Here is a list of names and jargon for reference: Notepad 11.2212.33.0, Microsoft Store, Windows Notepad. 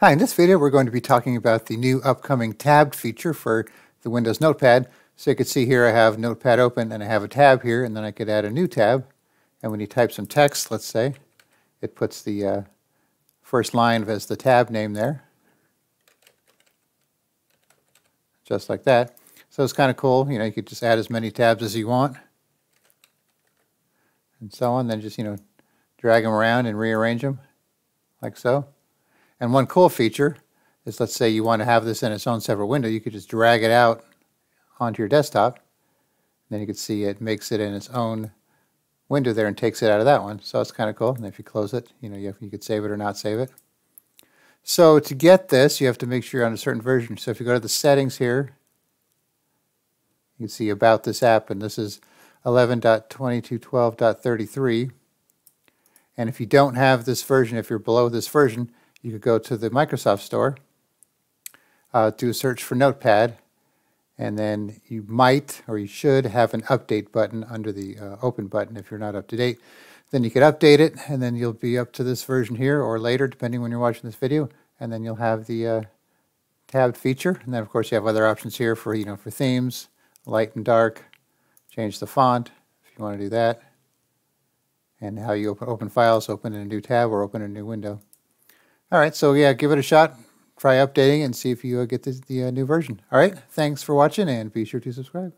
Hi, in this video we're going to be talking about the new upcoming tabbed feature for the Windows Notepad. So you can see here I have Notepad open and I have a tab here, and then I could add a new tab. And when you type some text, let's say, it puts the first line as the tab name there. Just like that. So it's kind of cool, you could just add as many tabs as you want. And so on, then just, drag them around and rearrange them, like so. And one cool feature is, let's say you want to have this in its own separate window, you could just drag it out onto your desktop. Then you can see it makes it in its own window there and takes it out of that one. So it's kind of cool. And if you close it, you could save it or not save it. So to get this, you have to make sure you're on a certain version. So if you go to the settings here, you can see about this app, and this is 11.2212.33. And if you don't have this version, if you're below this version, you could go to the Microsoft Store, do a search for Notepad, and then you might or you should have an update button under the open button if you're not up to date. Then you could update it, and then you'll be up to this version here or later, depending when you're watching this video, and then you'll have the tabbed feature. And then, of course, you have other options here for, for themes, light and dark, change the font if you want to do that, and how you open files, open in a new tab or open in a new window. All right, so yeah, give it a shot. Try updating and see if you get the new version. All right, thanks for watching, and be sure to subscribe.